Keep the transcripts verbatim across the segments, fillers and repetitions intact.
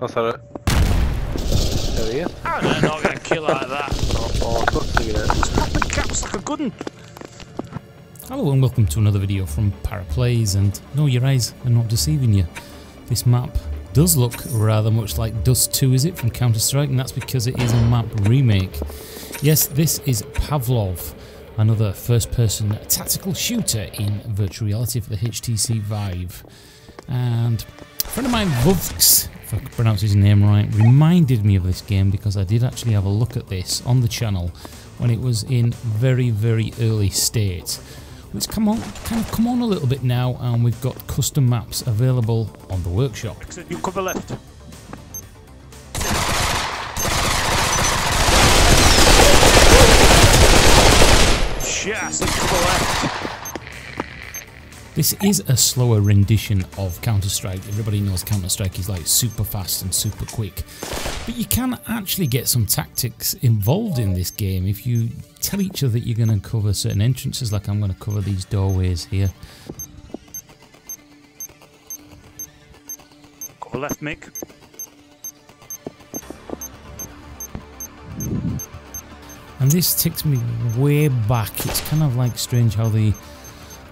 That's how it. There he is. I'm not gonna kill like that. Oh, I couldn't see that. Just popping caps like a good one. Hello and welcome to another video from Paraplays, and no, your eyes are not deceiving you. This map does look rather much like Dust two, is it, from Counter-Strike, and that's because it is a map remake. Yes, this is Pavlov, another first-person tactical shooter in virtual reality for the H T C Vive. And a friend of mine, Vux, if I could pronounce his name right, reminded me of this game because I did actually have a look at this on the channel when it was in very, very early state. It's come on, kind of come on a little bit now, and we've got custom maps available on the workshop. You cover left. Yes, cover left. This is a slower rendition of Counter-Strike. Everybody knows Counter-Strike is like super fast and super quick. But you can actually get some tactics involved in this game if you tell each other that you're going to cover certain entrances, like I'm going to cover these doorways here. Cover left, Mick. And this takes me way back. It's kind of like strange how the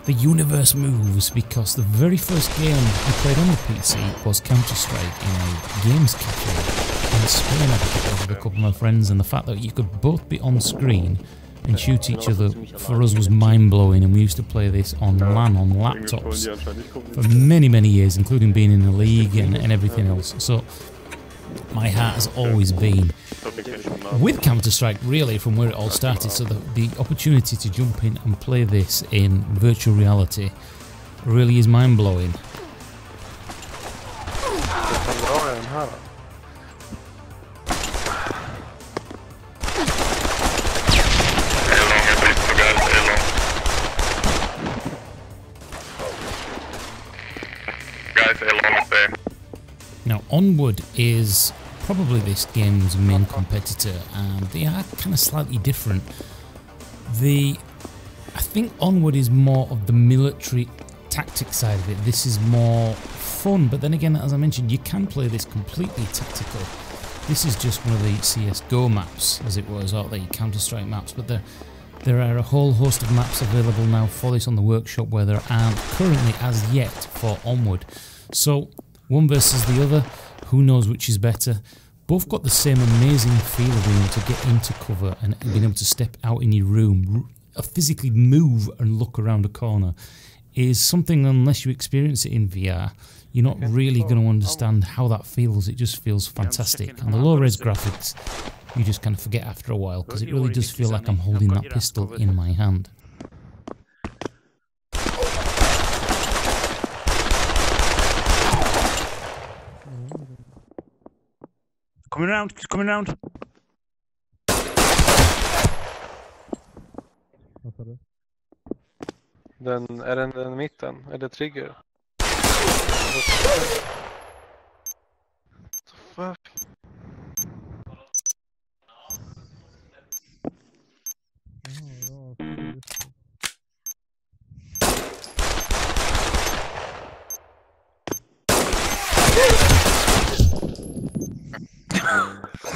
the universe moves, because the very first game I played on the P C was Counter-Strike in a games cafe. And spinning with a couple of my friends, and the fact that you could both be on screen and shoot each other for us was mind-blowing, and we used to play this on LAN on laptops for many many years, including being in the league and, and everything else. So my heart has always been with Counter-Strike, really, from where it all started. So the, the opportunity to jump in and play this in virtual reality really is mind-blowing. Now, Onward is probably this game's main competitor, and they are kind of slightly different. The I think Onward is more of the military tactic side of it. This is more fun, but then again, as I mentioned, you can play this completely tactical. This is just one of the C S G O maps, as it was, or the Counter-Strike maps, but they're There are a whole host of maps available now for this on the workshop where there aren't currently as yet for Onward. So, one versus the other, who knows which is better. Both got the same amazing feel of being able to get into cover and being able to step out in your room. Physically move and look around a corner is something, unless you experience it in V R, you're not really going to understand how that feels. It just feels fantastic. And the low-res graphics, you just kind of forget after a while, because it really does feel like I'm holding that pistol in my hand. Coming around, he's coming around. Den, är den den mitten? Är det trigger? Fuck.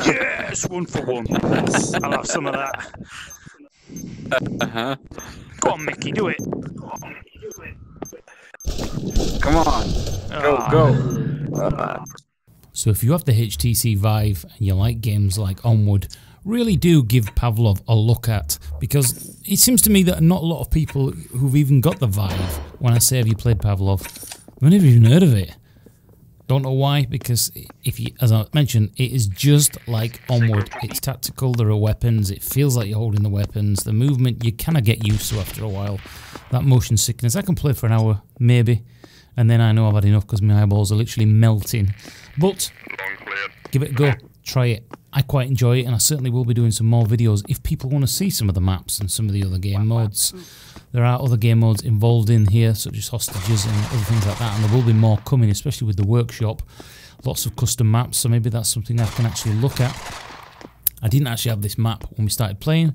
Yes, one for one. I'll have some of that. Uh-huh. Go on, Mickey, do it. Go on, Mickey, do it. Come on. Go, go. Uh-huh. So if you have the H T C Vive and you like games like Onward, really do give Pavlov a look at, because it seems to me that not a lot of people who've even got the Vive, when I say have you played Pavlov, I've never even heard of it. Don't know why, because if you, as I mentioned, it is just like Onward. It's tactical, there are weapons, it feels like you're holding the weapons, the movement you kind of get used to after a while. That motion sickness, I can play for an hour, maybe, and then I know I've had enough because my eyeballs are literally melting. But, give it a go, try it. I quite enjoy it, and I certainly will be doing some more videos if people want to see some of the maps and some of the other game modes. There are other game modes involved in here, such as hostages and other things like that, and there will be more coming, especially with the workshop. Lots of custom maps, so maybe that's something I can actually look at. I didn't actually have this map when we started playing,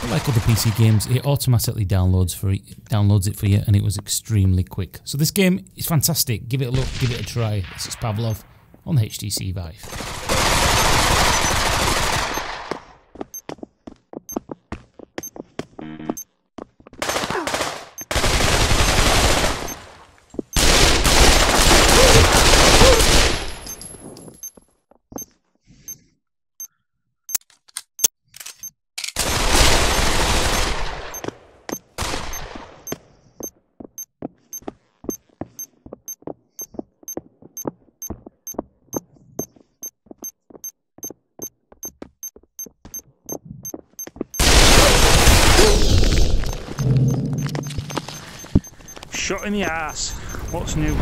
but like other P C games, it automatically downloads for it, downloads it for you, and it was extremely quick. So this game is fantastic. Give it a look, give it a try. This is Pavlov on the H T C Vive. Shot in the ass. What's new?